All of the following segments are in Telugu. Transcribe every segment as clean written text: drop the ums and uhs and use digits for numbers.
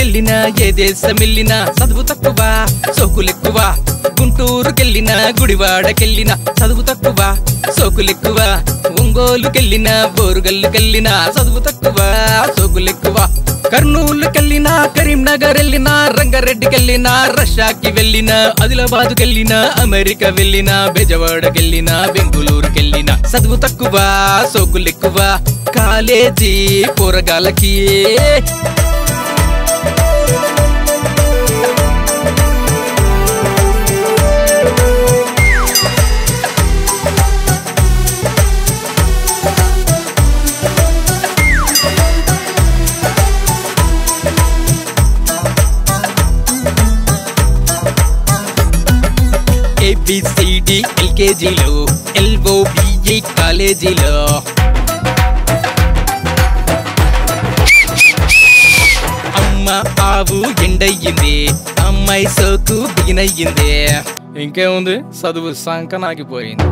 కెళ్ళినా ఏ దేశమెళ్ళినా చదువు తక్కువ సోకులెక్కువ. గుంటూరు కెళ్ళినా గుడివాడకెళ్ళినా చదువు తక్కువ సోకులెక్కువ. ఒంగోలు కెళ్ళినా బోరుగల్లు కెళ్ళినా చదువు తక్కువ సోకులెక్కువ. కర్నూలు కెళ్ళినా కరీంనగర్ వెళ్ళినా రంగారెడ్డి కెళ్ళినా రష్యాకి వెళ్ళినా ఆదిలాబాద్ కెళ్ళినా అమెరికా వెళ్ళినా బెజవాడ కెళ్ళినా బెంగుళూరు కెళ్ళినా చదువు తక్కువ సోకులెక్కువ. కాలేజీ పోరగాలకి ABCD LKGలో LOBE కాలేజీలో అమ్మ ఆవు ఎండయ్యింది అమ్మాయి సోకు బిగినయ్యింది. ఇంకేముంది చదువు సంకనాగిపోయింది.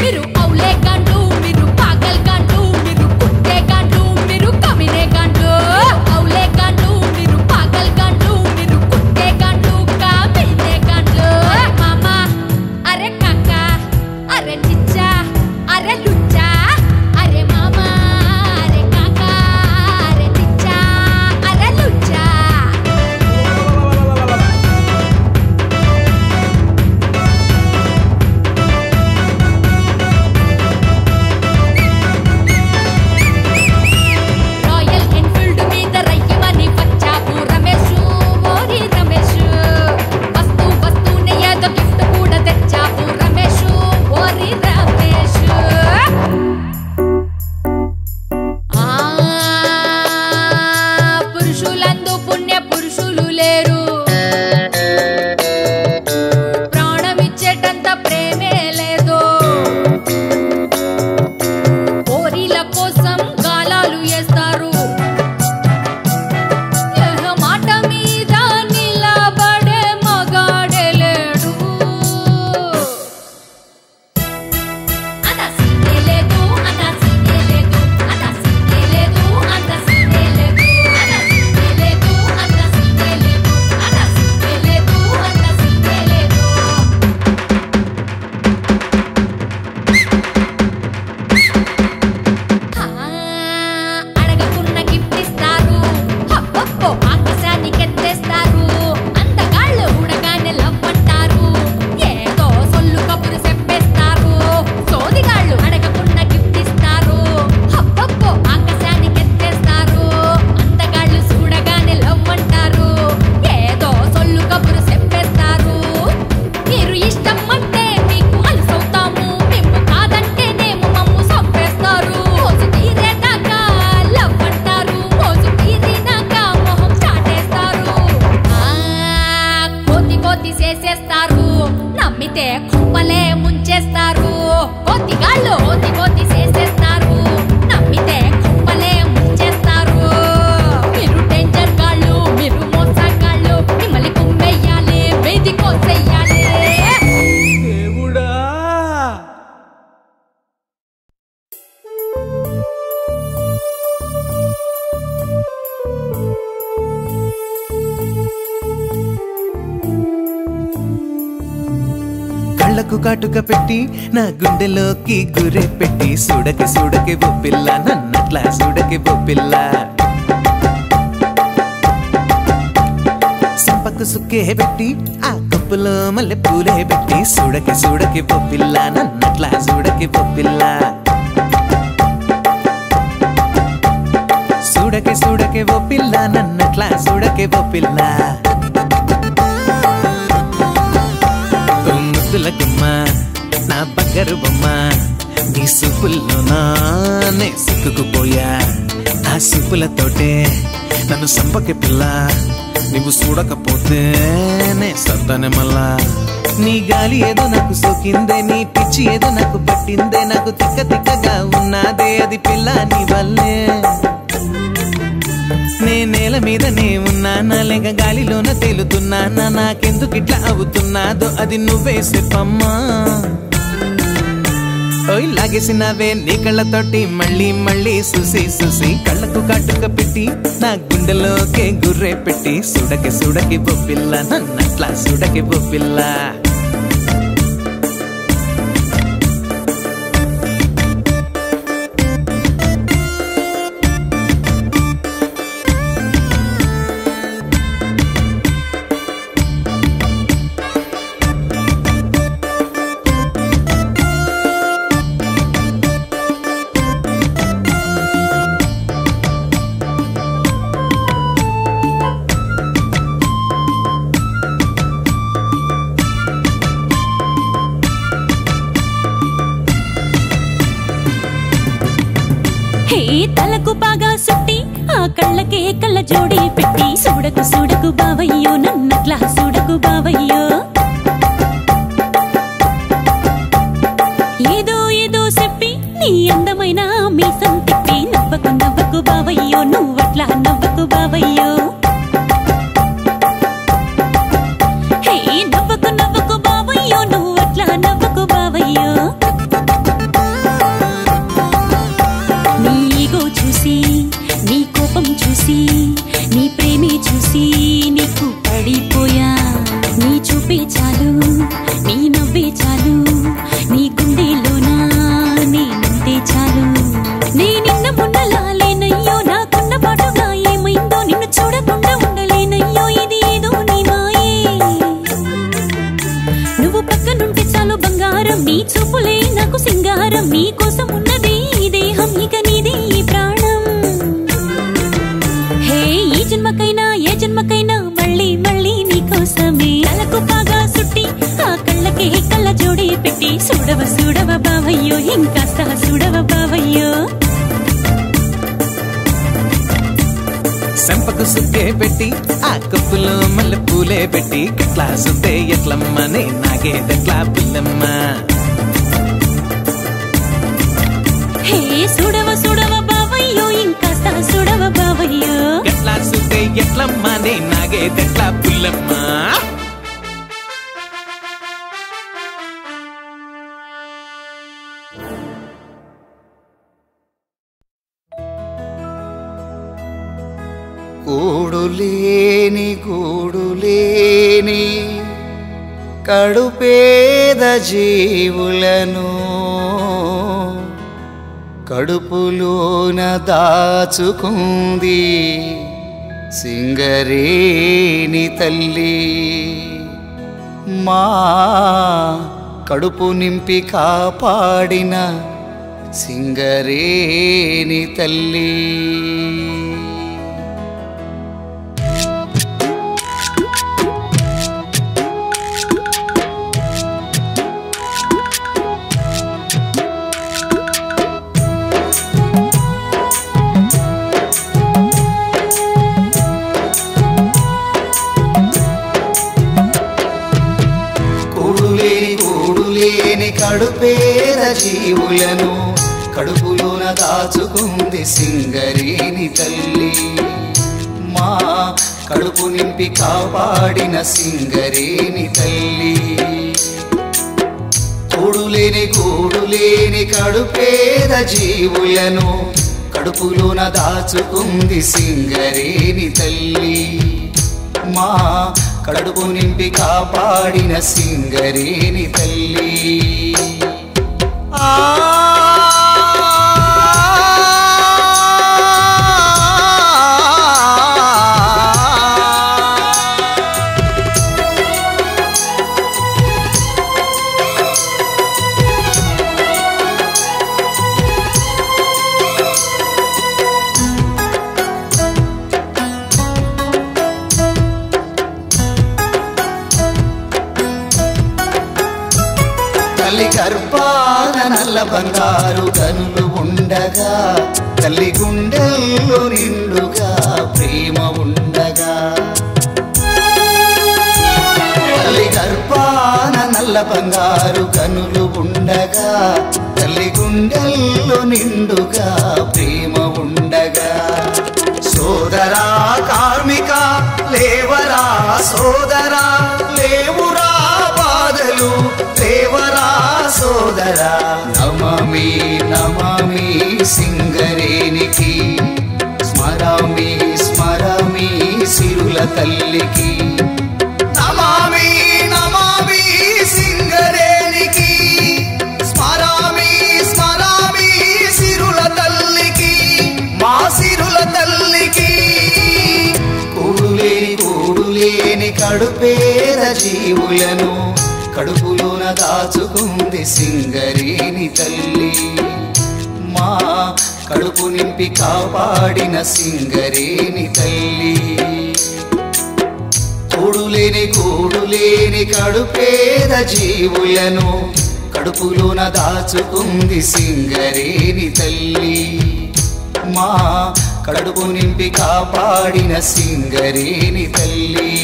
మీరు కళ్ళకు కాటుక పెట్టి నా గుండెలోకి గురే పెట్టి సుడకి సుడకి బొప్పిల్ల నన్నట్లా సుడకి బొప్పిల్ల సంపకు సుక్కే పెట్టి ఆ కప్పులో మల్లె పూలే పెట్టి సుడకి సుడకి బొప్పిల్ల నన్నట్లా సుడకి బొప్పిల్ల సుడకి సుడకి బొప్పిల్ల నన్నట్లా సుడకి బొప్పిల్ల తులకమ్మా నా బంగారు బొమ్మ నీ సూపుల్లోనే సిక్కుకుపోయా ఆ సూపులతోటే నన్ను సంపకి పిల్ల నువ్వు చూడకపోతేనే సత్తనే మళ్ళా నీ గాలి ఏదో నాకు సోకిందే నీ పిచ్చి ఏదో నాకు పట్టిందే నాకు తిక్క తిక్కగా ఉన్నాదే అది పిల్ల నీ వల్లే నేల మీదనే ఉన్నా నా లేక గాలిలోన తేలుతున్నా నాకెందుకు ఇట్లా అవుతున్నాదో అది నువ్వే చెప్పమ్మా లాగేసినవే నీ కళ్ళతోటి మళ్ళీ మళ్ళీ చూసి చూసి కళ్ళకు కాటుక పెట్టి నా గుండెలోకే గుర్రే పెట్టి సుడకి సుడకి బొప్పిల్ల నన్నట్లా సుడకి బొప్పిల్ల తలకు బాగా సుట్టి ఆ కళ్ళకే కళ్ళ జోడి పెట్టి సూడకు సూడకు బావయ్యో నన్నట్లా సూడకు బావయ్యో ఏదో ఏదో చెప్పి నీ అందమైన మీసం తిప్పి నవ్వకు నవ్వకు బావయ్యో నువ్వట్లా నవ్వకు బావయ్యో నవ్వకు నవ్వకు బావయ్యో నువ్వట్లా నవ్వకు బావయ్యో నీ కోపం చూసి నీ ప్రేమి చూసి నీకు పడిపోయా నీ చూపే చాలు నీ నవ్వే చాలు నీ గుండెలోనా నేనంటే చాలు నీ నిన్న మొన్నలా లేనయ్యో నాకున్న పాటుగా ఏమైందో నిన్ను చూడకుండా ఉండలేనయ్యో ఇది ఏదో నీ మాయే నువ్వు పక్కనుంటే చాలు బంగారం నీ చూపులే నాకు సింగారం నీ కోసం ఉన్నది ఈ దేహం ఇక నీదే ఈ ప్రాణం జన్మకైనా ఏ జన్మకైనా మళ్ళీ మళ్ళీ నీ కోసమే కళ్ళకు బాగా సుట్టి ఆ కళ్ళకి కళ్ళ జోడి పెట్టి చూడవ చూడవ బావయ్యో ఇంకా సహ చూడవ బావయ్యో సంపకు సుక్కే పెట్టి ఆ కప్పులో మళ్ళీ పూలే పెట్టి కట్లా సుద్దే ఎట్లమ్మనే నాగేదట్లా పుల్లమ్మ హే చూడవ చూడవ బావయ్యో ఇంకా సహ చూడవ బావయ్యో ఎట్లమ్మా నే నాగేదట్లా పుల్లమ్మా గూడులేని కడుపేద జీవులను కడుపులోన దాచుకుంది సింగరేణి తల్లి మా కడుపు నింపి కాపాడిన సింగరేణి తల్లి కడుపేద జీవులను కడుపులోన దాచుకుంది సింగరేణి తల్లి మా కడుపు నింపి కాపాడిన సింగరేణి తల్లి కూడులేని కడుపేద జీవులను కడుపులోన దాచుకుంది సింగరేణి తల్లి మా కడుపు నింపి కాపాడిన సింగరేణి తల్లి. ఆ తల్లి గర్భాన నల్ల బంగారు కనులు ఉండగా, తల్లి గుండెల్లో నిండుగా ప్రేమ ఉండగా. తల్లి గర్భాన నల్ల బంగారు కనులు ఉండగా, తల్లి గుండెల్లో నిండుగా ప్రేమ ఉండగా. సోదరా కార్మిక లేవరా, సోదరా లేవురా, బాధలు లేవరా సోదరా. నమామి నమామి సింగరేణికి, స్మరామి స్మరామి సిరుల తల్లికి. నమామి నమామి సింగరేణికి, స్మరామి స్మరామి సిరుల తల్లికి, మా సిరుల తల్లికి. కూడులేని కూడులేని కడుపేద జీవులను కడుపులోన దాచుకుంది సింగరేణి తల్లి. మా కడుపు నింపి కాపాడిన సింగరేణి తల్లి. కూడులేని కూడులేని కడుపేద జీవులను కడుపులోన దాచుకుంది సింగరేణి తల్లి. మా కడుపు నింపి కాపాడిన సింగరేణి తల్లి.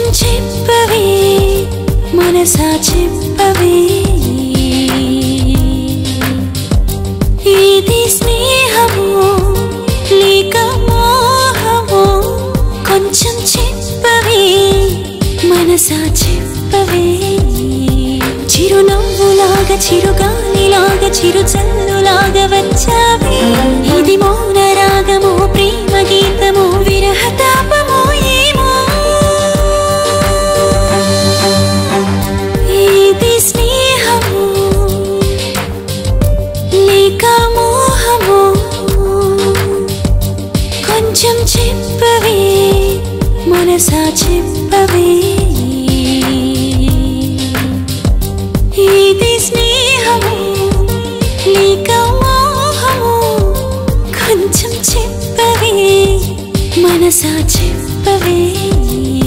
కొంచెం చెప్పవే మనసా చెప్పవే.